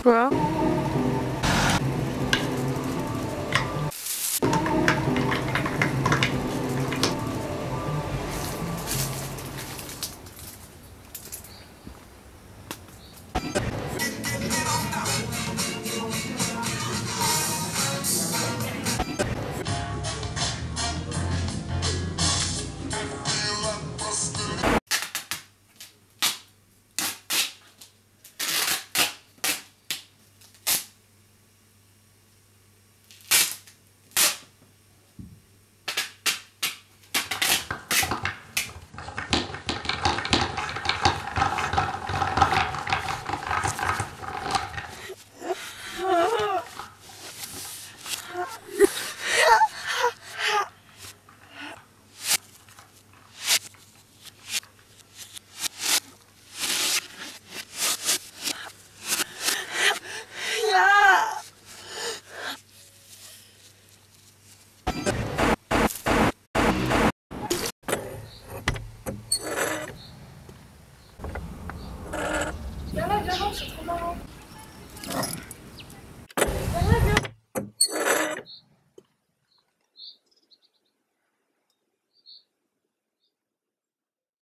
Bro.